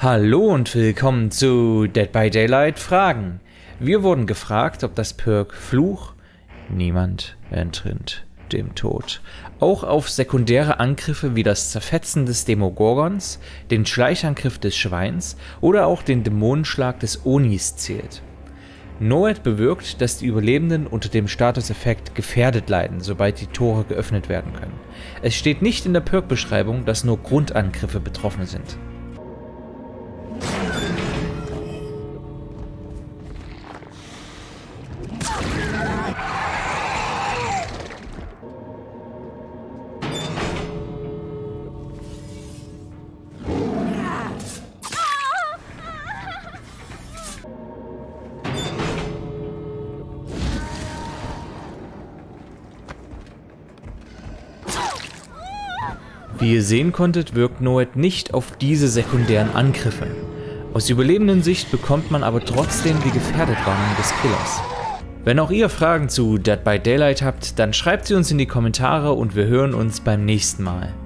Hallo und willkommen zu Dead by Daylight Fragen. Wir wurden gefragt, ob das Perk Fluch, niemand entrinnt dem Tod, auch auf sekundäre Angriffe wie das Zerfetzen des Demogorgons, den Schleichangriff des Schweins oder auch den Dämonenschlag des Onis zählt. NOED bewirkt, dass die Überlebenden unter dem Statuseffekt gefährdet leiden, sobald die Tore geöffnet werden können. Es steht nicht in der Perk-Beschreibung, dass nur Grundangriffe betroffen sind. Wie ihr sehen konntet, wirkt NOED nicht auf diese sekundären Angriffe. Aus überlebenden Sicht bekommt man aber trotzdem die Gefährdetwarnung des Killers. Wenn auch ihr Fragen zu Dead by Daylight habt, dann schreibt sie uns in die Kommentare und wir hören uns beim nächsten Mal.